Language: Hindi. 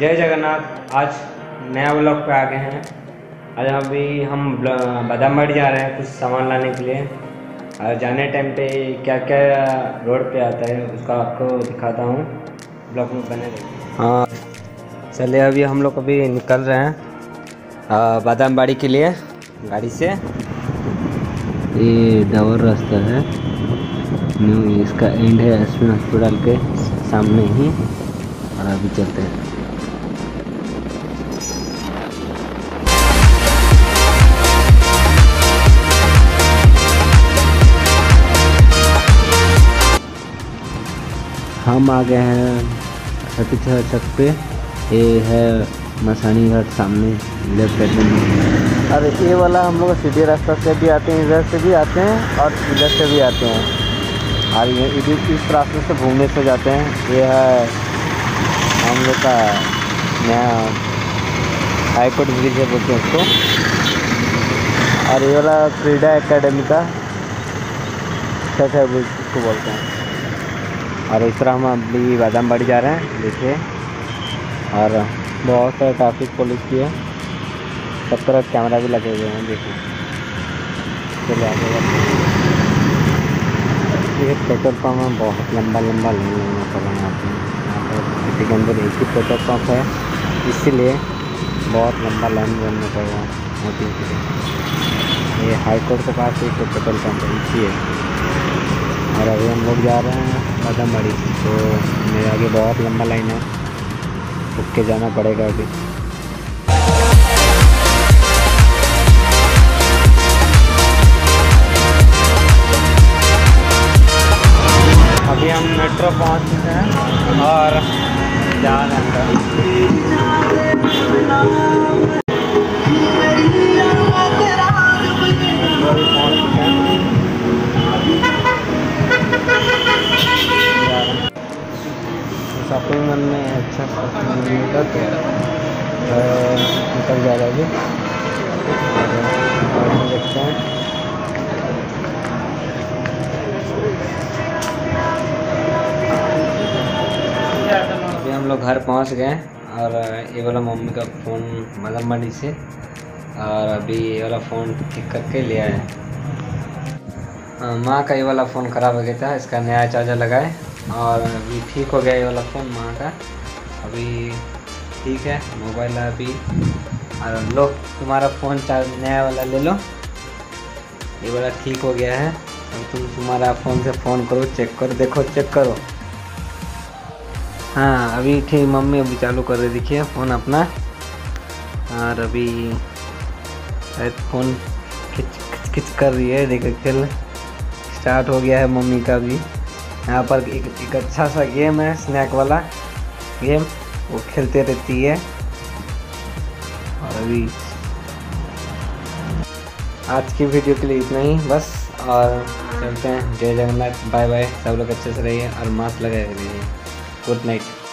जय जगन्नाथ। आज नया ब्लॉग पे आ गए हैं। आज अभी हम बादामबाड़ी जा रहे हैं कुछ सामान लाने के लिए। और जाने टाइम पे क्या क्या रोड पे आता है उसका आपको दिखाता हूँ, ब्लॉग में बने रहिए। हाँ चलिए, अभी हम लोग अभी निकल रहे हैं बादामबाड़ी के लिए गाड़ी से। ये डबल रास्ता है, इसका एंड है एस पी हॉस्पिटल के सामने ही। और अभी चलते हैं। हम आ गए हैं 36 छत पे। ये है मसानी घाट सामने लेफ्ट साइड में। और ये वाला हम लोग सीधे रास्ता से भी आते हैं, इधर से भी आते हैं और इधर से भी आते हैं। और ये इस रास्ते से घूमने से जाते हैं। ये है हम लोग का नया हाईकोर्ट ब्रिज है बोलते हैं उसको। और ये वाला क्रीडा एकेडमी का सेट है उसको बोलते हैं। और इस तरह हम अभी बादामबाड़ी जा रहे हैं, देखिए। और बहुत सारे ट्रैफिक पुलिस की है, सब तरफ कैमरा भी लगे हुए हैं, देखिए। चलिए आगे बढ़ते हैं। ये पेट्रोल पम्प है, बहुत लंबा लंबा लाइन लगना पड़ा यहाँ पे। यहाँ पर सिटी के अंदर एक ही पेट्रोल पम्प है, इसीलिए बहुत लंबा लाइन बनना पड़ रहा है मोदी के लिए। ये हाईकोर्ट के पास एक पेट्रोल पम्प है, इसी है। और अभी हम लोग जा रहे हैं बादामबाड़ी, तो मेरे आगे बहुत लंबा लाइन है, रुक के जाना पड़ेगा अभी। अभी हम मेट्रो पहुँच चुके हैं और जा रहे हैं। शॉपिंग मॉल में अच्छा शॉपिंग मिलता तो निकल जा रहा है। और हम देखते हैं अभी हम लोग घर पहुंच गए। और ये वाला मम्मी का फ़ोन मदनमणि से, और अभी ये वाला फ़ोन ठीक करके ले आए। माँ का ये वाला फ़ोन ख़राब हो गया था, इसका नया चार्जर लगाए और अभी ठीक हो गया ये वाला फ़ोन माँ का। अभी ठीक है मोबाइल अभी। और लो तुम्हारा फ़ोन चार्ज नया वाला ले लो, ये वाला ठीक हो गया है। अब तुम तुम्हारा फ़ोन से फ़ोन करो, चेक करो, देखो चेक करो। हाँ अभी ठीक, मम्मी अभी चालू कर रही, देखिए फ़ोन अपना। और अभी फ़ोन खिंच खिंच खिंच कर रही है, देखो खेल स्टार्ट हो गया है मम्मी का भी। यहाँ पर एक अच्छा सा गेम है, स्नैक वाला गेम, वो खेलते रहती है। और अभी आज की वीडियो के लिए इतना ही बस, और चलते हैं। जय जगन्नाथ, बाय बाय। सब लोग अच्छे से रहिए और मास्क लगाए रहिए। Good night.